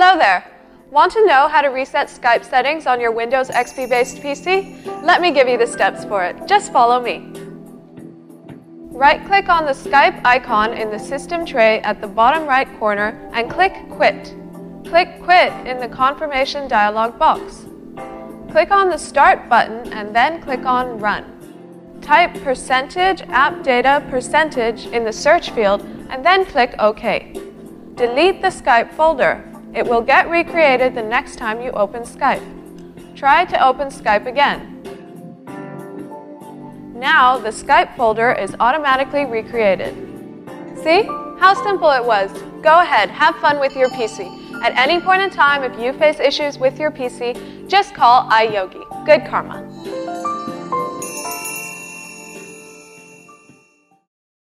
Hello there! Want to know how to reset Skype settings on your Windows XP based PC? Let me give you the steps for it. Just follow me. Right-click on the Skype icon in the system tray at the bottom right corner and click Quit. Click Quit in the confirmation dialog box. Click on the Start button and then click on Run. Type %appdata% in the search field and then click OK. Delete the Skype folder. It will get recreated the next time you open Skype. Try to open Skype again. Now the Skype folder is automatically recreated. See? How simple it was. Go ahead, have fun with your PC. At any point in time, if you face issues with your PC, just call iYogi. Good karma.